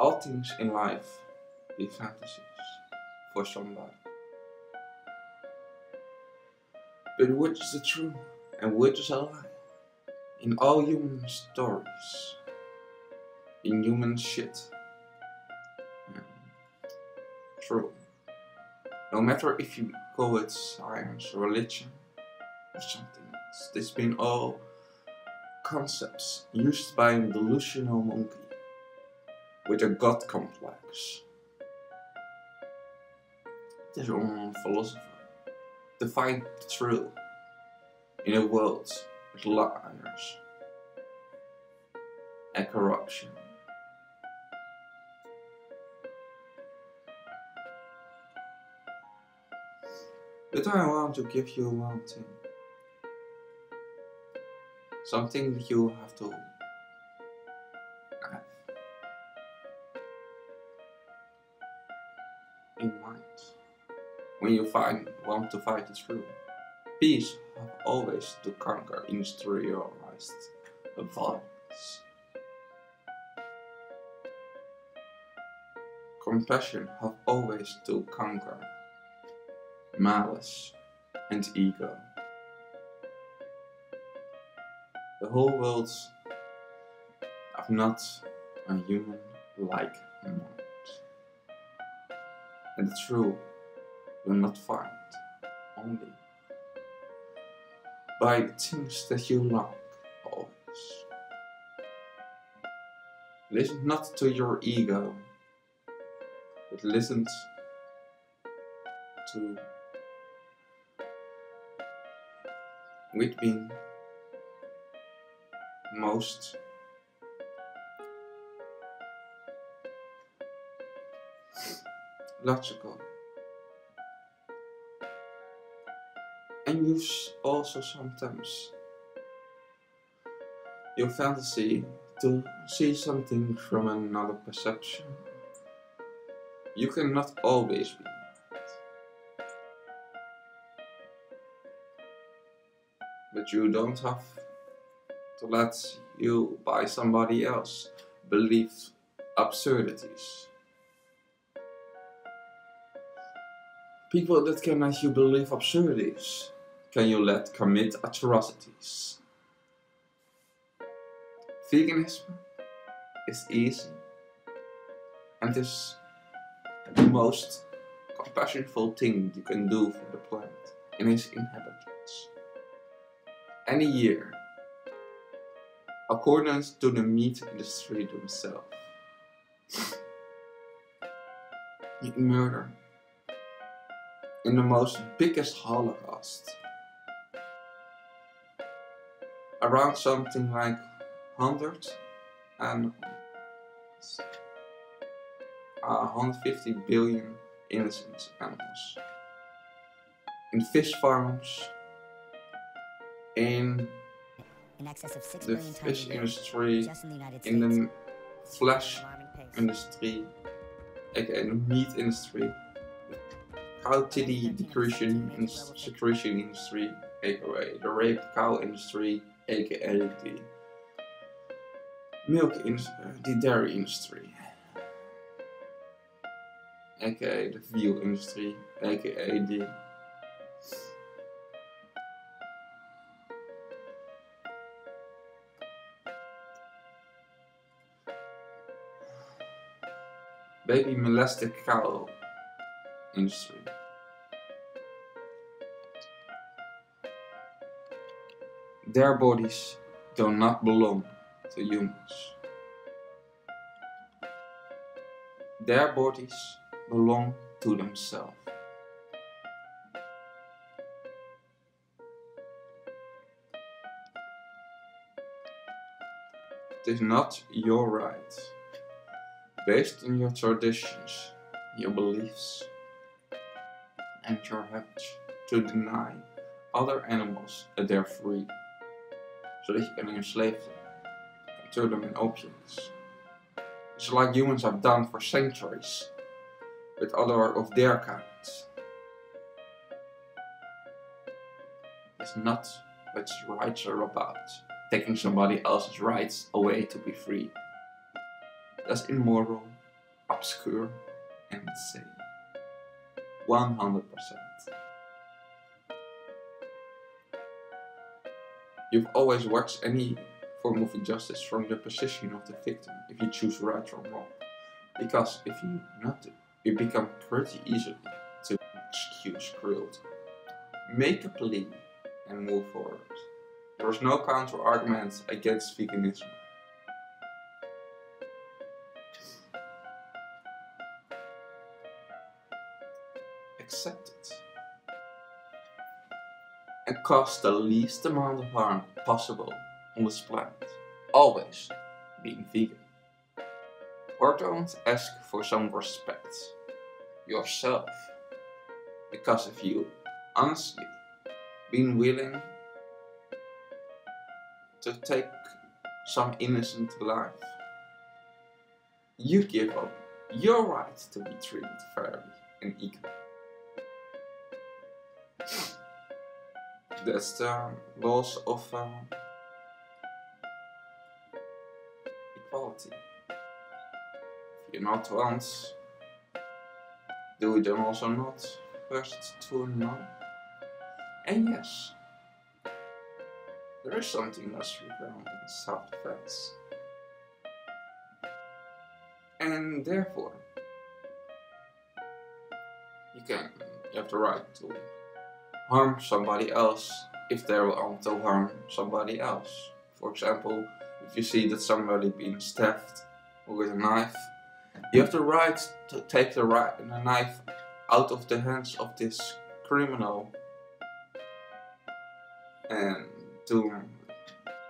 All things in life be fantasies for somebody. But which is the truth and which is a lie? In all human stories, in human shit, true. No matter if you call it science, religion, or something else, there's been all concepts used by a delusional monkey with a god complex. There's only one philosopher to find the truth in a world with liars and corruption. But I want to give you one thing, something you have to have in mind when you want to fight the truth. Peace have always to conquer industrialized violence. Compassion have always to conquer malice and ego. The whole world of not a human like mind, and the truth will not find only by the things that you lack always. Listen not to your ego, but listen to with being most logical. And you also sometimes your fantasy to see something from another perception. You cannot always be. But you don't have to let you by somebody else believe absurdities. People that can make you believe absurdities, can you let commit atrocities? Veganism is easy and is the most compassionate thing you can do for the planet and its inhabitants. Any year, according to the meat industry themselves. Murder in the most biggest Holocaust. Around something like 150 billion innocent animals. In fish farms, in excess of 6 billion fish industry, just in the United States, in the flesh industry, aka the meat industry, the cow titty secretion industry, aka the rape cow industry, aka the milk industry, the dairy industry, aka the veal industry, aka the baby molested cow industry. Their bodies do not belong to humans. Their bodies belong to themselves. It is not your right. Based on your traditions, your beliefs, and your habits, to deny other animals that they're free, so that you can enslave them and turn them in objects. It's like humans have done for centuries with other of their kinds. It's not what rights are about, taking somebody else's rights away to be free. That's immoral. obscure and safe. 100%. You've always watched any form of injustice from the position of the victim, if you choose right or wrong. Because if you not do, you become pretty easily to excuse cruelty. Make a plea and move forward. There is no counter argument against veganism. Accept it. And cause the least amount of harm possible on this planet. Always being vegan. Or don't ask for some respect yourself. Because if you honestly been willing to take some innocent life, you give up your right to be treated fairly and equally. That's the laws of equality. If you not once, do them also not first to none. And yes, there is something that's regarding self-defense. And therefore, you have the right to harm somebody else if they want to harm somebody else. For example, if you see that somebody being stabbed with a knife, you have the right to take the knife out of the hands of this criminal and do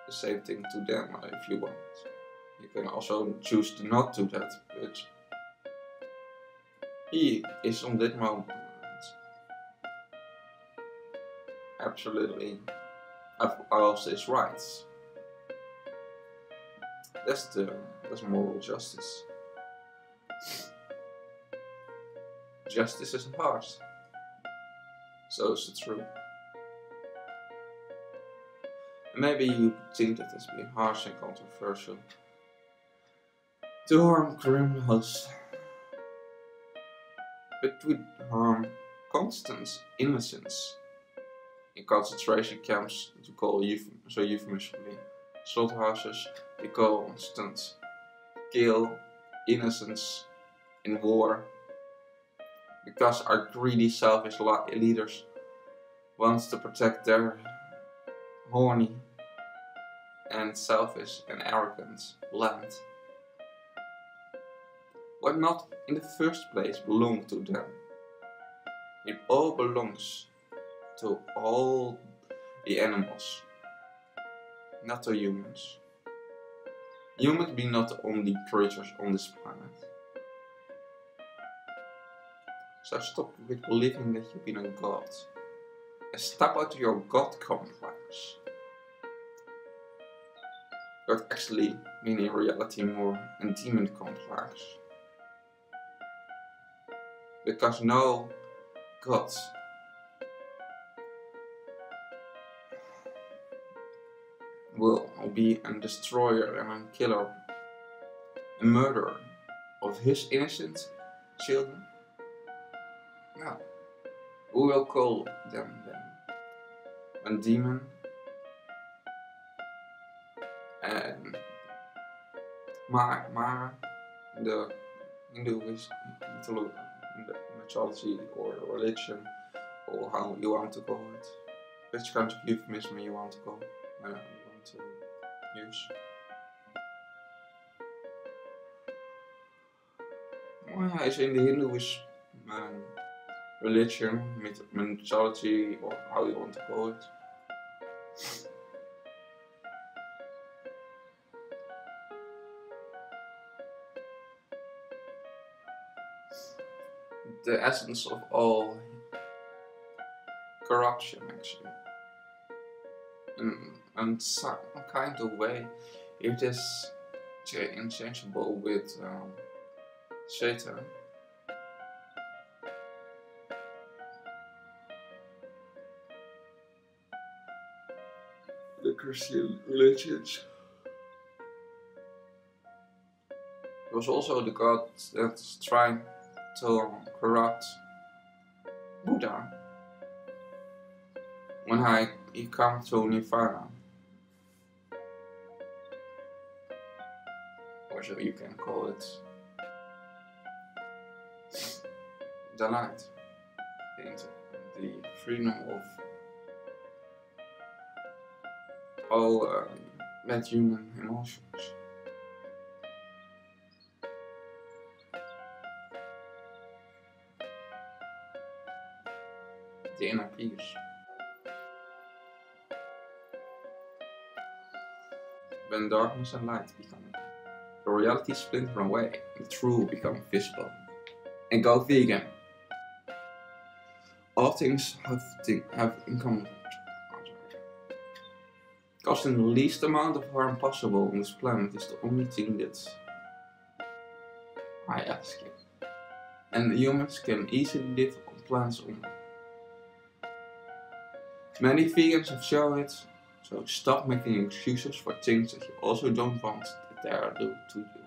the same thing to them if you want. You can also choose to not do that, but he is on that moment absolutely lost his rights. That's moral justice. Justice is hard. So is the truth. Maybe you think that it's been harsh and controversial to harm criminals, but to harm constant innocence in concentration camps, you call euphemistically slaughterhouses, you call constant kill innocence in war, because our greedy selfish leaders wants to protect their horny and selfish and arrogant land. What not in the first place belonged to them. It all belongs to all the animals, not to humans. Humans be not the only creatures on this planet. So stop with believing that you've been a god. And step out of your god complex. But actually, meaning reality more, and demon complex. Because no god will be a destroyer and a killer, a murderer of his innocent children? No. Who will call them then? A demon and Mara, the Hindu mythology or religion, or how you want to call it, which kind of euphemism you want to call it. To use. Well, as in the Hinduist religion, mythology, or how you want to call it. The essence of all corruption, actually. In some kind of way, it is interchangeable with Satan. The Christian religions, was also the god that tried to corrupt Buddha when he came to Nirvana. Or so you can call it the light, the freedom of all bad human emotions. The inner peace. When darkness and light become the reality splinter away, the true become visible. And go vegan. All things have in common. Causing the least amount of harm possible on this planet is the only thing that I ask you. And humans can easily live on plants only. Many vegans have shown it, so stop making excuses for things that you also don't want that they are due to you.